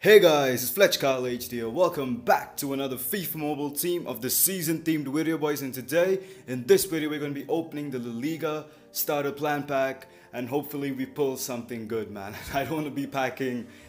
Hey guys, it's Fletch Carl HD here. Welcome back to another FIFA Mobile Team of the Season themed video, boys. And today, in this video, we're going to be opening the La Liga starter plan pack, and hopefully we pull something good, man. I don't want to be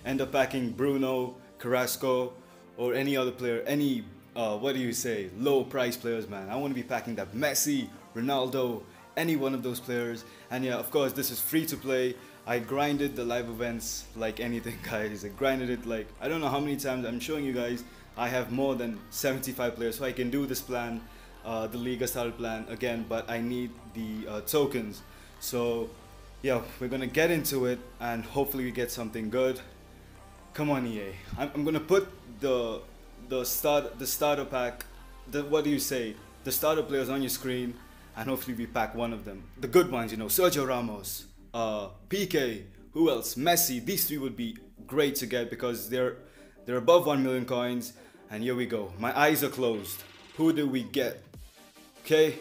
end up packing Bruno Carrasco or any other player, any low price players, man. I want to be packing that Messi, Ronaldo, any one of those players. And yeah, of course, this is free to play. I grinded the live events like anything, guys. I grinded it like I don't know how many times. I'm showing you guys I have more than 75 players, so I can do this plan, the Liga starter plan again, but I need the tokens. So yeah, we're gonna get into it and hopefully we get something good. Come on, EA. I'm gonna put the starter players on your screen, and hopefully we pack one of them, the good ones, you know. Sergio Ramos, Piqué, who else? Messi. These three would be great to get because they're above 1 million coins. And here we go. My eyes are closed. Who do we get? Okay,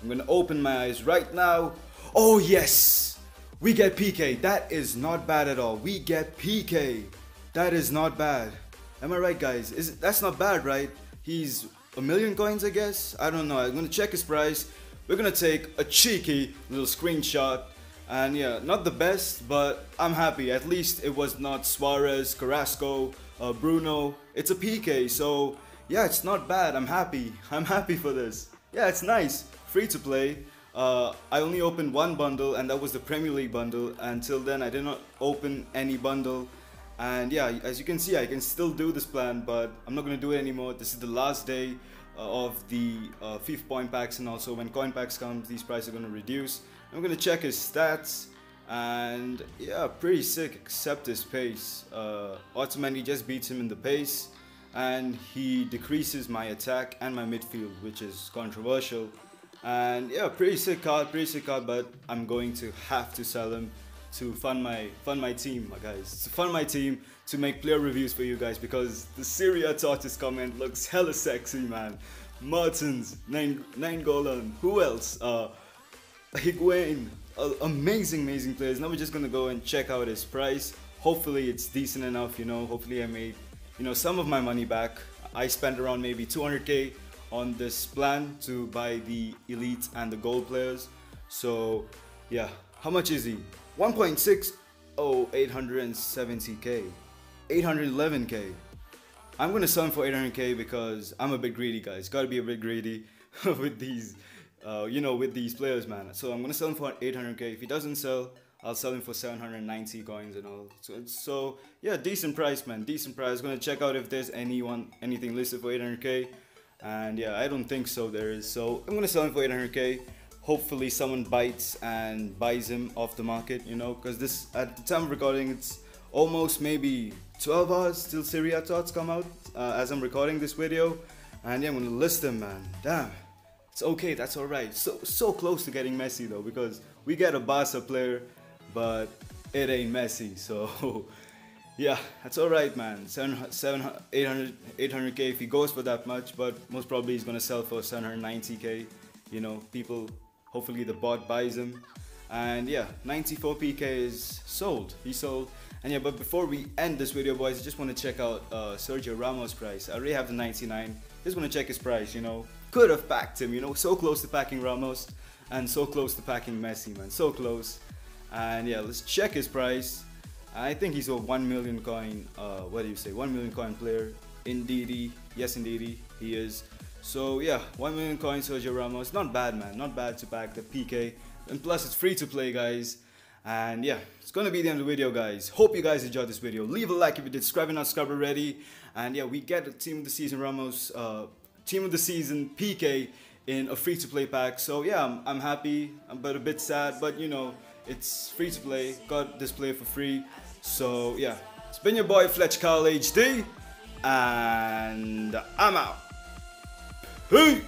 I'm gonna open my eyes right now. Oh yes, we get Piqué. That is not bad at all. We get Piqué. That is not bad. Am I right, guys? That's not bad, right? He's 1 million coins, I guess. I don't know. I'm gonna check his price. We're gonna take a cheeky little screenshot. And yeah, not the best, but I'm happy. At least it was not Suarez, Carrasco, Bruno. It's a Piqué, so yeah, it's not bad. I'm happy. I'm happy for this. Yeah, it's nice. Free to play. I only opened one bundle, and that was the Premier League bundle. Until then, I did not open any bundle. And yeah, as you can see, I can still do this plan, but I'm not gonna do it anymore. This is the last day of the FIFA point packs, and also when coin packs comes, these prices are gonna reduce. I'm gonna check his stats, and yeah, pretty sick except his pace. Otamendi just beats him in the pace, and he decreases my attack and my midfield, which is controversial. And yeah, pretty sick card, but I'm going to have to sell him to fund my team, my guys. To fund my team, to make player reviews for you guys, because the Serie A Tots comment looks hella sexy, man. Martins, 9 Golan, who else? Higuain, amazing players. Now we're just gonna go and check out his price. Hopefully it's decent enough, you know. Hopefully I made, you know, some of my money back. I spent around maybe 200k on this plan to buy the elite and the gold players. So yeah, how much is he? 1.6. Oh, 870k, 811k. I'm gonna sell him for 800k because I'm a bit greedy, guys. Gotta be a bit greedy with these players, man. So I'm gonna sell him for 800k. If he doesn't sell, I'll sell him for 790 coins and all. So yeah, decent price, man. Decent price. Gonna check out if there's anything listed for 800k. And yeah, I don't think so there is. So I'm gonna sell him for 800k. Hopefully someone bites and buys him off the market, you know, because this, at the time of recording, it's almost maybe 12 hours till Serie A Tots come out as I'm recording this video. And yeah, I'm gonna list him, man. Damn. It's okay, that's alright. So close to getting Messi though, because we get a Barca player, but it ain't Messi. So yeah, that's alright, man. 800k if he goes for that much, but most probably he's gonna sell for 790k. You know, people, hopefully the bot buys him. And yeah, 94pk is sold. He sold. And yeah, but before we end this video, boys, I just want to check out Sergio Ramos' price. I already have the 99. Just want to check his price, you know. Could have packed him, you know, so close to packing Ramos and so close to packing Messi, man, so close. And yeah, let's check his price. I think he's a 1 million coin, 1 million coin player. Indeedy, yes indeedy, he is. So yeah, 1 million coin Sergio Ramos, not bad, man, not bad to pack the Piqué. And plus it's free to play, guys. And yeah, it's gonna be the end of the video, guys. Hope you guys enjoyed this video. Leave a like if you did, subscribe and not subscribe already. And yeah, we get a team of the season Ramos, team of the season Piqué in a free to play pack. So yeah, I'm happy, but a bit sad, but you know, it's free to play. Got this player for free. So yeah, it's been your boy FletcherKyleHD, and I'm out. Peace.